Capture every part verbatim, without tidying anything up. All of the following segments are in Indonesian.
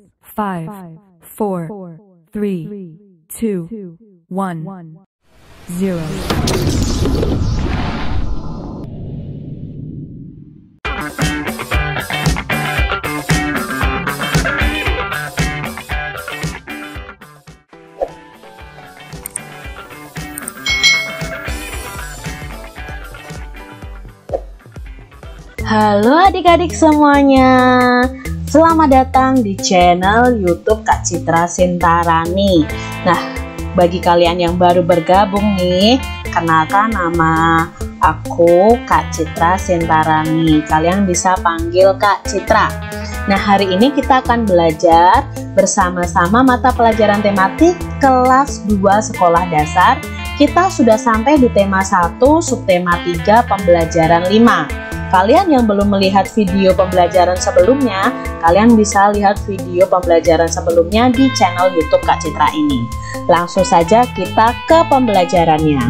six, five, four, three, two, one, zero. Halo adik-adik semuanya, selamat datang di channel YouTube Kak Citra Sintarani. Nah, bagi kalian yang baru bergabung nih, kenalkan nama aku Kak Citra Sintarani. Kalian bisa panggil Kak Citra. Nah, hari ini kita akan belajar bersama-sama mata pelajaran tematik kelas dua sekolah dasar. Kita sudah sampai di tema satu, subtema tiga, pembelajaran lima. Kalian yang belum melihat video pembelajaran sebelumnya, kalian bisa lihat video pembelajaran sebelumnya di channel YouTube Kak Citra ini. Langsung saja kita ke pembelajarannya.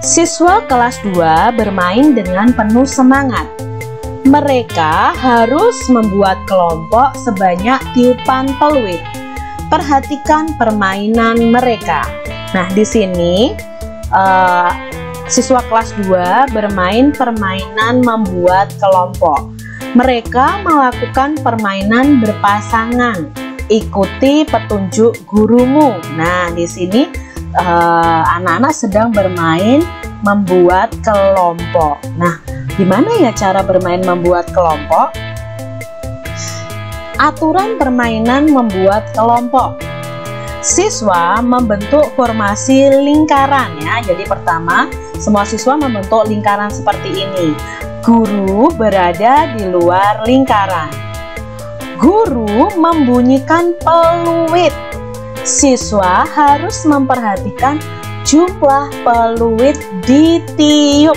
Siswa kelas dua bermain dengan penuh semangat. Mereka harus membuat kelompok sebanyak tiupan peluit. Perhatikan permainan mereka. Nah, di sini Uh, siswa kelas dua bermain permainan membuat kelompok. Mereka melakukan permainan berpasangan. Ikuti petunjuk gurumu. Nah, di sini anak-anak uh, sedang bermain membuat kelompok. Nah, gimana ya cara bermain membuat kelompok? Aturan permainan membuat kelompok. Siswa membentuk formasi lingkaran ya. Jadi pertama, semua siswa membentuk lingkaran seperti ini. Guru berada di luar lingkaran. Guru membunyikan peluit. Siswa harus memperhatikan jumlah peluit ditiup.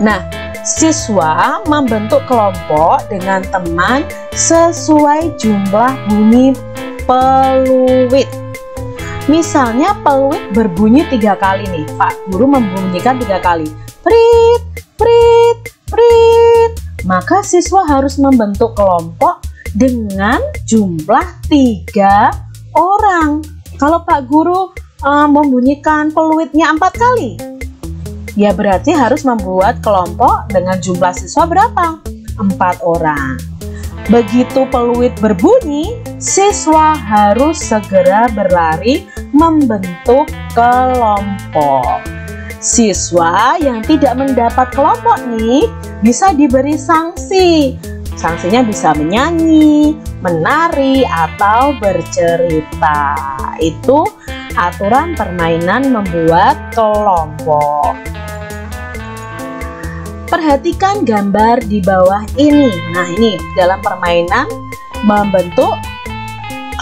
Nah, siswa membentuk kelompok dengan teman sesuai jumlah bunyi peluit. Misalnya peluit berbunyi tiga kali nih. Pak guru membunyikan tiga kali. Prit, prit, prit. Maka siswa harus membentuk kelompok dengan jumlah tiga orang. Kalau pak guru um, membunyikan peluitnya empat kali, ya berarti harus membuat kelompok dengan jumlah siswa berapa? Empat orang. Begitu peluit berbunyi, siswa harus segera berlari membentuk kelompok. Siswa yang tidak mendapat kelompok nih bisa diberi sanksi. Sanksinya bisa menyanyi, menari, atau bercerita. Itu aturan permainan membuat kelompok. Perhatikan gambar di bawah ini. Nah, ini dalam permainan membentuk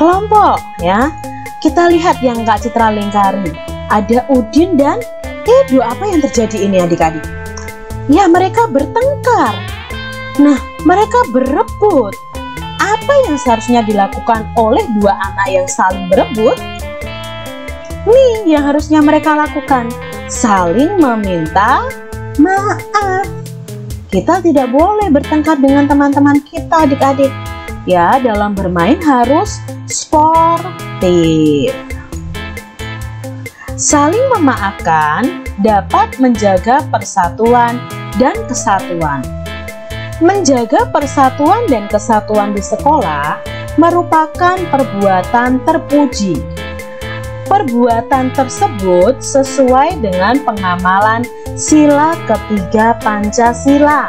kelompok ya. Kita lihat yang Kak Citra lingkari. Ada Udin dan Edo. Apa yang terjadi ini adik-adik? Ya, mereka bertengkar. Nah, mereka berebut. Apa yang seharusnya dilakukan oleh dua anak yang saling berebut? Nih yang harusnya mereka lakukan, saling meminta maaf. Kita tidak boleh bertengkar dengan teman-teman kita adik-adik. Ya, dalam bermain harus sportif. Saling memaafkan dapat menjaga persatuan dan kesatuan. Menjaga persatuan dan kesatuan di sekolah merupakan perbuatan terpuji. Perbuatan tersebut sesuai dengan pengamalan sila ketiga Pancasila.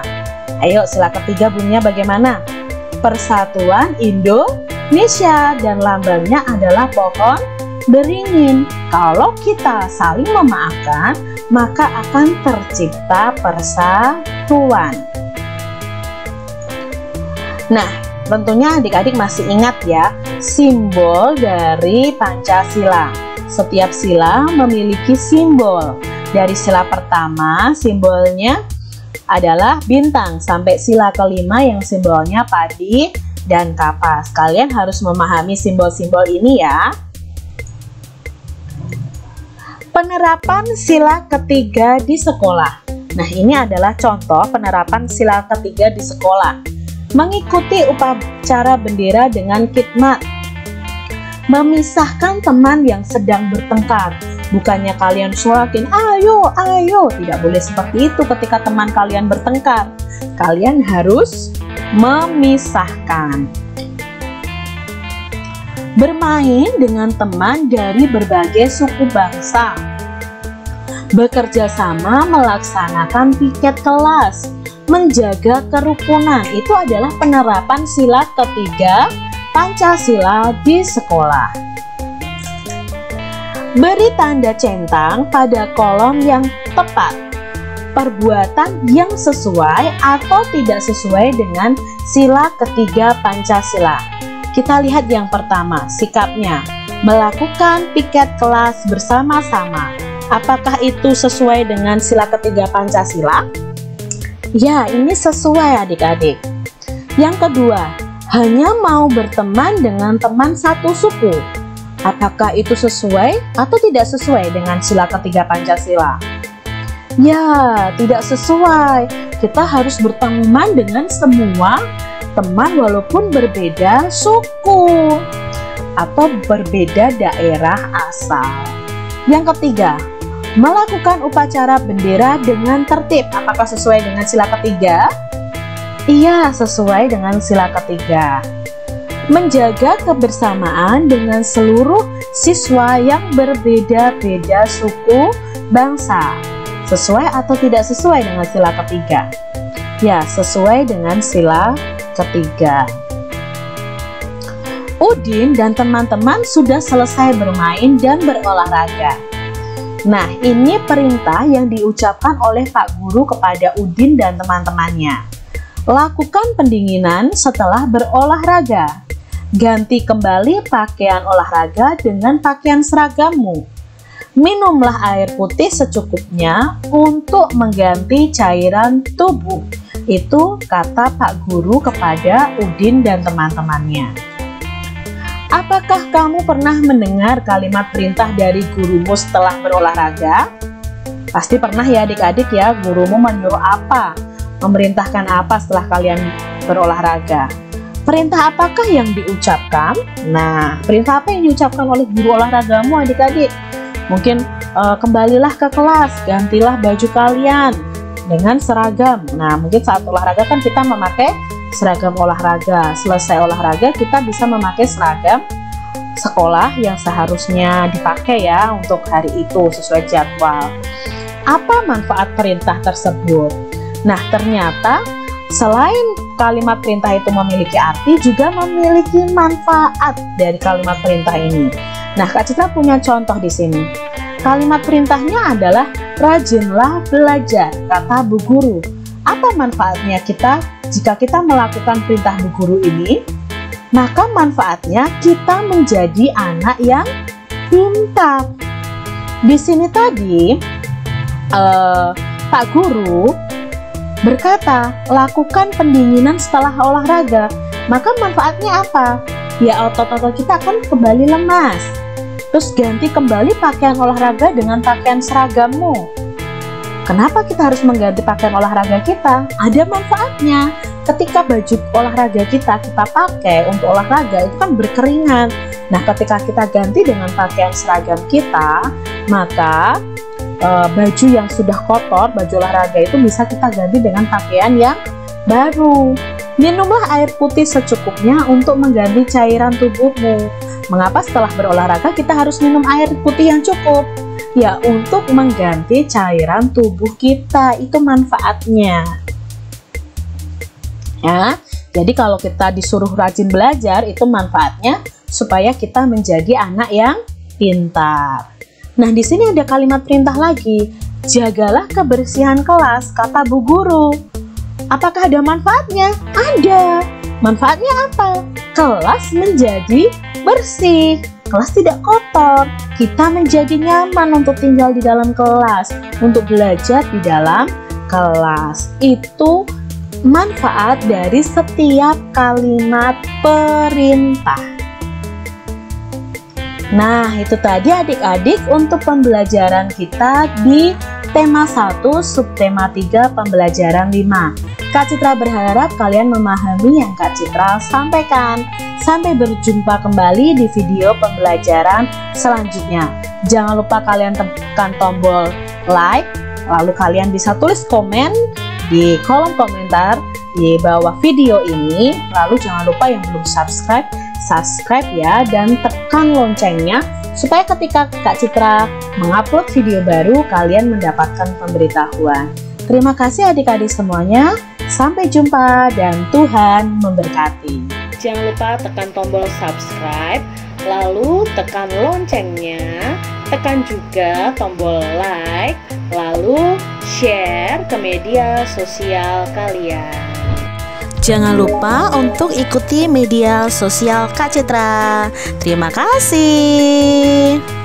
Ayo, sila ketiga bunyinya bagaimana? Persatuan Indonesia, dan lambangnya adalah pohon beringin. Kalau kita saling memaafkan, maka akan tercipta persatuan. Nah, tentunya adik-adik masih ingat ya simbol dari Pancasila. Setiap sila memiliki simbol. Dari sila pertama simbolnya adalah bintang sampai sila kelima yang simbolnya padi dan kapas. Kalian harus memahami simbol-simbol ini ya. Penerapan sila ketiga di sekolah. Nah, ini adalah contoh penerapan sila ketiga di sekolah. Mengikuti upacara bendera dengan khidmat. Memisahkan teman yang sedang bertengkar. Bukannya kalian suarakin, ayo, ayo. Tidak boleh seperti itu ketika teman kalian bertengkar. Kalian harus memisahkan. Bermain dengan teman dari berbagai suku bangsa. Bekerja sama melaksanakan piket kelas. Menjaga kerukunan. Itu adalah penerapan sila ketiga Pancasila di sekolah. Beri tanda centang pada kolom yang tepat. Perbuatan yang sesuai atau tidak sesuai dengan sila ketiga Pancasila. Kita lihat yang pertama, sikapnya melakukan piket kelas bersama-sama. Apakah itu sesuai dengan sila ketiga Pancasila? Ya, ini sesuai adik-adik. Yang kedua, hanya mau berteman dengan teman satu suku. Apakah itu sesuai atau tidak sesuai dengan sila ketiga Pancasila? Ya, tidak sesuai. Kita harus berteman dengan semua teman walaupun berbeda suku atau berbeda daerah asal. Yang ketiga, melakukan upacara bendera dengan tertib. Apakah sesuai dengan sila ketiga? Iya, sesuai dengan sila ketiga. Menjaga kebersamaan dengan seluruh siswa yang berbeda-beda suku bangsa. Sesuai atau tidak sesuai dengan sila ketiga? Ya, sesuai dengan sila ketiga. Udin dan teman-teman sudah selesai bermain dan berolahraga. Nah, ini perintah yang diucapkan oleh Pak Guru kepada Udin dan teman-temannya. Lakukan pendinginan setelah berolahraga. Ganti kembali pakaian olahraga dengan pakaian seragammu. Minumlah air putih secukupnya untuk mengganti cairan tubuh. Itu kata Pak Guru kepada Udin dan teman-temannya. Apakah kamu pernah mendengar kalimat perintah dari gurumu setelah berolahraga? Pasti pernah ya adik-adik ya, gurumu menyuruh apa? Memerintahkan apa setelah kalian berolahraga? Perintah apakah yang diucapkan? Nah, perintah apa yang diucapkan oleh guru olahragamu adik-adik? Mungkin e, kembalilah ke kelas, gantilah baju kalian dengan seragam. Nah, mungkin saat olahraga kan kita memakai seragam olahraga. Selesai olahraga kita bisa memakai seragam sekolah yang seharusnya dipakai ya untuk hari itu sesuai jadwal. Apa manfaat perintah tersebut? Nah, ternyata selain kalimat perintah itu memiliki arti, juga memiliki manfaat dari kalimat perintah ini. Nah, Kak Citra punya contoh di sini. Kalimat perintahnya adalah rajinlah belajar, kata Bu Guru. Apa manfaatnya kita jika kita melakukan perintah Bu Guru ini? Maka manfaatnya kita menjadi anak yang pintar. Di sini tadi eh, Pak Guru berkata, lakukan pendinginan setelah olahraga. Maka manfaatnya apa? Ya, otot-otot kita akan kembali lemas. Terus ganti kembali pakaian olahraga dengan pakaian seragammu. Kenapa kita harus mengganti pakaian olahraga kita? Ada manfaatnya. Ketika baju olahraga kita kita pakai untuk olahraga itu kan berkeringat. Nah, ketika kita ganti dengan pakaian seragam kita, maka e, baju yang sudah kotor, baju olahraga itu bisa kita ganti dengan pakaian yang baru. Minumlah air putih secukupnya untuk mengganti cairan tubuhmu. Mengapa setelah berolahraga kita harus minum air putih yang cukup? Ya, untuk mengganti cairan tubuh kita, itu manfaatnya. Ya, jadi kalau kita disuruh rajin belajar, itu manfaatnya supaya kita menjadi anak yang pintar. Nah, di sini ada kalimat perintah lagi. Jagalah kebersihan kelas, kata Bu Guru. Apakah ada manfaatnya? Ada. Manfaatnya apa? Kelas menjadi bersih, kelas tidak kotor, kita menjadi nyaman untuk tinggal di dalam kelas, untuk belajar di dalam kelas. Itu manfaat dari setiap kalimat perintah. Nah, itu tadi adik-adik untuk pembelajaran kita di tema satu, subtema tiga, pembelajaran lima. Kak Citra berharap kalian memahami yang Kak Citra sampaikan. Sampai berjumpa kembali di video pembelajaran selanjutnya. Jangan lupa kalian tekan tombol like, lalu kalian bisa tulis komen di kolom komentar di bawah video ini. Lalu jangan lupa yang belum subscribe, subscribe ya, dan tekan loncengnya, supaya ketika Kak Citra mengupload video baru, kalian mendapatkan pemberitahuan. Terima kasih adik-adik semuanya, sampai jumpa dan Tuhan memberkati. Jangan lupa tekan tombol subscribe, lalu tekan loncengnya, tekan juga tombol like, lalu share ke media sosial kalian. Jangan lupa untuk ikuti media sosial Kak Citra. Terima kasih.